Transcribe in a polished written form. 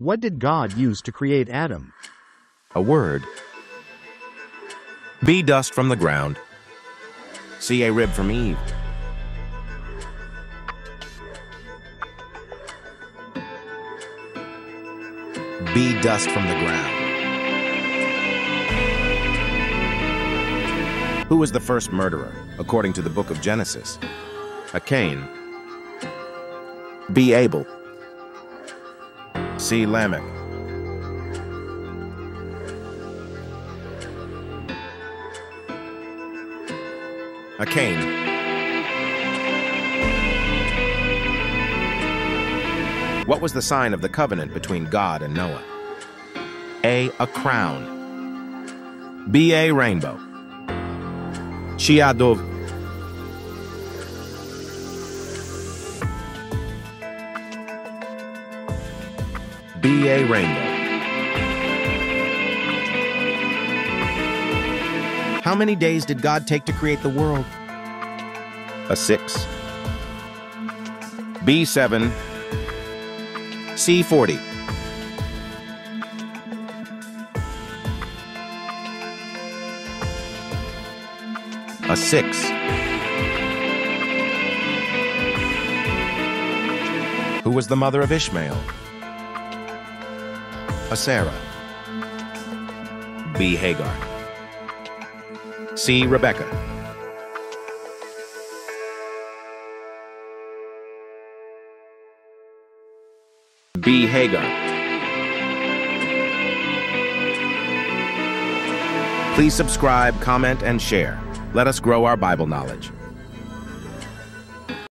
What did God use to create Adam? A word. B, dust from the ground. C, a rib from Eve. B, dust from the ground. Who was the first murderer, according to the book of Genesis? A, Cain. B, Abel. C, Lamech. A, Cain. What was the sign of the covenant between God and Noah? A, a crown. B, a rainbow. C, a dove. B, a rainbow. How many days did God take to create the world? A, 6. B, 7. C, 40. A, 6. Who was the mother of Ishmael? A, Sarah. B, Hagar. C, Rebecca. B, Hagar. Please subscribe, comment, and share. Let us grow our Bible knowledge.